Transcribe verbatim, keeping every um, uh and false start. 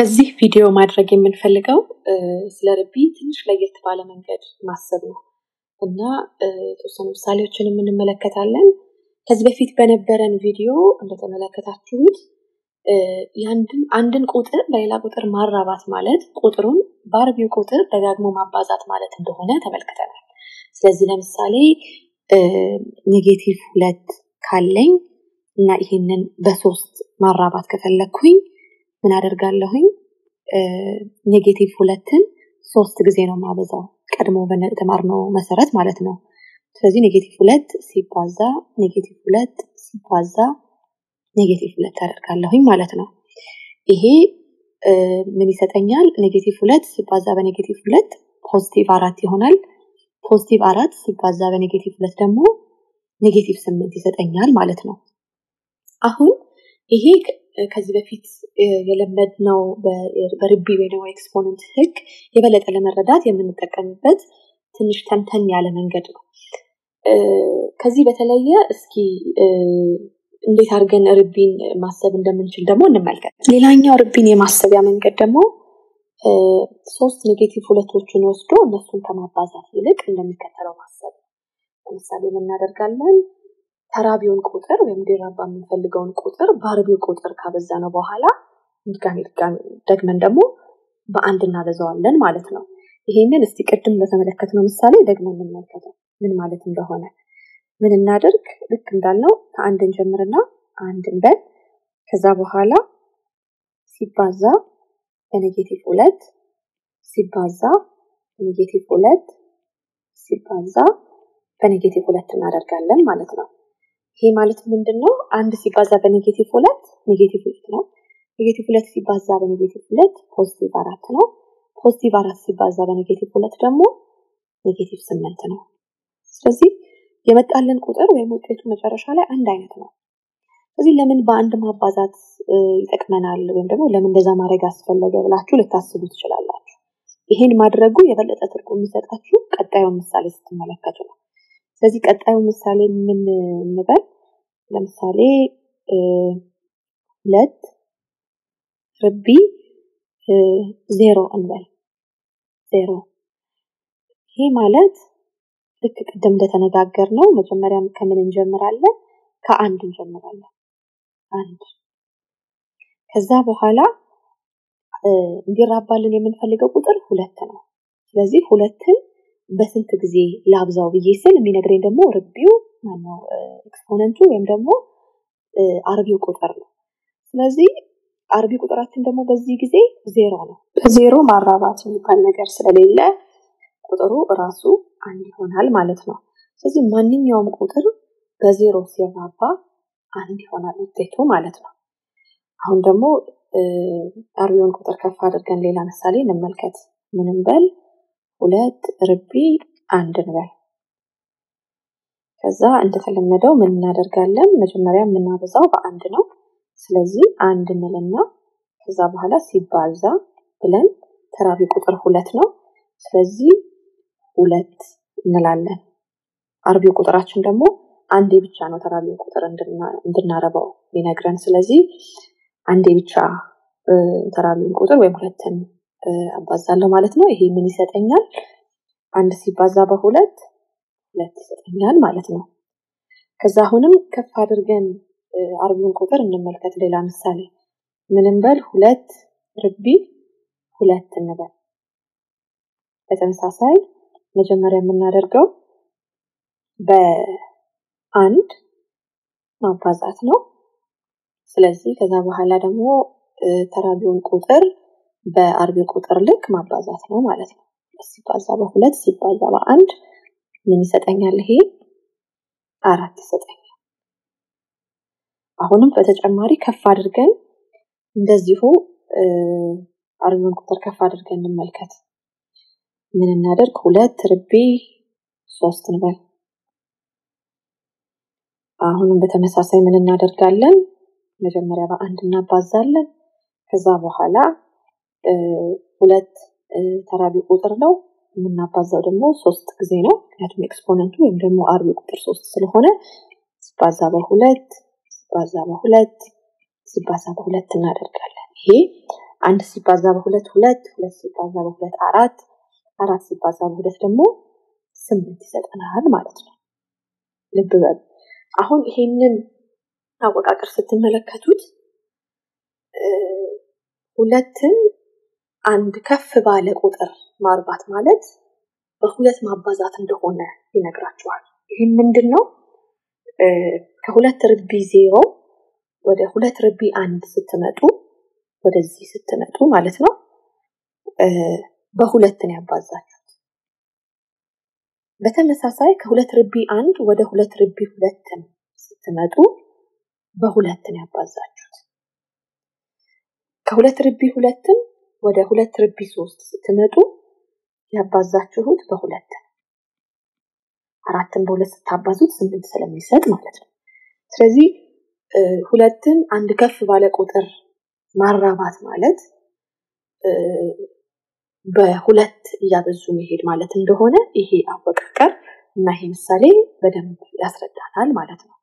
كذي فيديو ما درجين من فلقوا سلربي تنش لقيت بعلا من قد ما صرنا إنه توصلنا بسالي وتشلنا من الملكة تعلم كذي فيت بنبرن فيديو عند الملكة تعود ياندن عندن قطر بيلا قطر مرة بات مالت قطرون باربيو قطر تجاك مو مع بعضات مالت الدهونة تملكة تعلم سلزلنا بسالي نجيتي فلات كالين نأيهنن بسوست مرة بات كفلكوين من أرجع لهين نيجيتي فلتن صوص تجزينه مع بزا كرمو بنا تمرنو مسارات مالتنا فزي نيجيتي فلت سي بازا نيجيتي فلت سي بازا نيجيتي فلت أرجع لهين مالتنا إيه مني ستنيال نيجيتي فلت سي بازا بنيجيتي فلت positive أراتي هونال positive أرات سي بازا بنيجيتي فلت دمو نيجيتي سمنتي ستنيال مالتنا أهون إيه كذي بفيت يلمدنا بربي وينو إكسبوننت هيك يبلد على مردات يمن نتكلم بس تنش تمتني على من قدره كذي بتلاقيه اسكي اللي ترجن ربين معصب عندنا من شل دمو نملك ليلانيا ربيني معصب يا من قدمو صوص نيجاتيف ولا توجه نوستو الناس تنتمى بعضها فيلك عندنا مكتلو معصب مثلا من نرجعلن ترابيون كوتر ويمدي ربا من فلقون كوتر باربيو كوتر كابزانا بوهالا كان كان دقمن دمو باندنا بزوالن معناتنا ይሄንን እስቲ ቀድም በተመለከተው ምሳሌ ደግመን እንመልከተው ምን ማለት እንደሆነ ምን እናደርግ ልክ እንዳልነው ከአንድ እንጀምርና አንድ እንበል ከዛ በኋላ ሲባዛ በኔጌቲቭ ሁለት ሲባዛ በኔጌቲቭ ሁለት ሲባዛ በኔጌቲቭ ሁለት እናደርጋለን ማለት ነው هي مالت من دنو عند في بازا بنيجيتي فلات نيجيتي فلاتنا نيجيتي فلات في بازا بنيجيتي فلات بوستي باراتنا بوستي بارات في بازا بنيجيتي فلات دمو نيجيتي سمنتنا ስለዚህ የመጣለን ቁጥር ወይም ውጤቱ መጨረሻ ላይ አንድ አይነት ነው ስለዚህ ለምን በአንድ ማባዛት ይጠቅመናል ወይም ደግሞ ለምን እንደዛ ማድረግ አስፈለገ ብላችሁ ልታስቡ ትችላላችሁ ይሄን ማድረጉ የበለጠ ትርጉም የሚሰጣችሁ ቀጣዩን ምሳሌ ስትመለከቱ ነው ስለዚህ ቀጣዩ ምሳሌ ምን ነበር ለምሳሌ ሁለት ረቢ ዜሮ እንበል ዜሮ ይሄ ማለት ልክ ቀደም እንደተነጋገርነው መጀመሪያም ከምን እንጀምራለን ከአንድ እንጀምራለን አንድ ከዛ በኋላ እንዲራባልን የምንፈልገው ቁጥር ሁለት ነው ስለዚህ ሁለትን በስንት ጊዜ ላብዛው በየሰል የሚነግረኝ ደግሞ ርብዩ ማነው ኤክስፖነንቱ ወይም ደግሞ አርቢው ቁጥር ነው ስለዚህ አርቢ ቁጥራችን ደግሞ በዚህ ጊዜ ዜሮ ነው በዜሮ ማራባት የሚባል ነገር ስለሌለ ቁጥሩ ራሱ አንድ ይሆናል ማለት ነው ስለዚህ ማንኛውም ቁጥር በዜሮ ሲራባ አንድ ይሆናል ውጤቱ ማለት ነው አሁን ደግሞ አርቢውን ቁጥር ከፍ አድርገን ሌላ ምሳሌ እንመልከት ምን እንበል ሁለት ርቢ አንድ እንበል ከዛ እንደተለመደው ምን እናደርጋለን መጀመሪያ እናበዛው በአንድ ነው ስለዚህ አንድ እንልና ከዛ በኋላ ሲባዛ ብለን ተራቢ ቁጥር ሁለት ነው ስለዚህ ሁለት እንላለን አርቢ ቁጥራችን ደግሞ አንዴ ብቻ ነው ተራቢ ቁጥር እንድናረባው ሊነግረን ስለዚህ አንዴ ብቻ ተራቢ ቁጥር ወይም ሁለትን አባዛለሁ ማለት ነው ይሄ ምን ይሰጠኛል አንድ ሲባዛ በሁለት ሁለት ይሰጠኛል ማለት ነው ከዛ አሁንም ከፍ አድርገን አርቢውን ቁጥር እንመልከት ሌላ ምሳሌ ምን እንበል ሁለት ርቢ ሁለት እንበል በተመሳሳይ መጀመሪያ የምናደርገው በአንድ ማባዛት ነው ስለዚህ ከዛ በኋላ ደግሞ ተራቢውን ቁጥር በአርቢ ቁጥር ልክ ማባዛት ነው ማለት ነው ሲባዛ በሁለት ሲባዛ በአንድ ምን ይሰጠኛል ይሄ አራት ይሰጠኛል አሁንም በተጨማሪ ከፍ አድርገን እንደዚሁ አርቢውን ቁጥር ከፍ አድርገን እንመልከት ምን እናደርግ ሁለት ርቢ ሶስት እንበል አሁንም በተመሳሳይ ምን እናደርጋለን መጀመሪያ በአንድ እናባዛለን ከዛ በኋላ ሁለት ተራቢ ቁጥር ነው እናባዛው ደግሞ ሶስት ጊዜ ነው ምክንያቱም ኤክስፖነንቱ ወይም ደግሞ አርቢ ቁጥር ሶስት ስለሆነ ሲባዛ በሁለት ሲባዛ በሁለት ሲባዛ በሁለት እናደርጋለን ይሄ عند سيبازا بهولات ولاد ولاد سيبازا بهولات أراد أراد سيبازا بهولات دمو سمنت يسال أنا هذا مالتنا لببال أهون إهينن أول أقر ست ملكاتوت ولاتن عند كف بالك قدر ماربات مالت بهولات مابازات عندهن ينقرأ جوال إهين من دنو كهولات ربي زيرو وده هولات ربي عند ست ماتو ولذي ست ماتو مالتنا أه بهولات تاني عبازات بتمساساي كهولات ربي عند وده هولات ربي هولات تاني ست ماتو بهولات تاني عبازات كهولات ربي هولات تاني وده هولات ربي سوست ست ماتو يعبازات جهود بهولات تاني عراتن بولات ست عبازوت سنبنت سلام يساد مالتنا سلازي أه هولاتن عند كف بالك قطر ማራባት ማለት በሁለት ያብዙ መሄድ ማለት እንደሆነ ይሄ አወቃቀር እና ይሄ ምሳሌ በደንብ ያስረዳናል ማለት ነው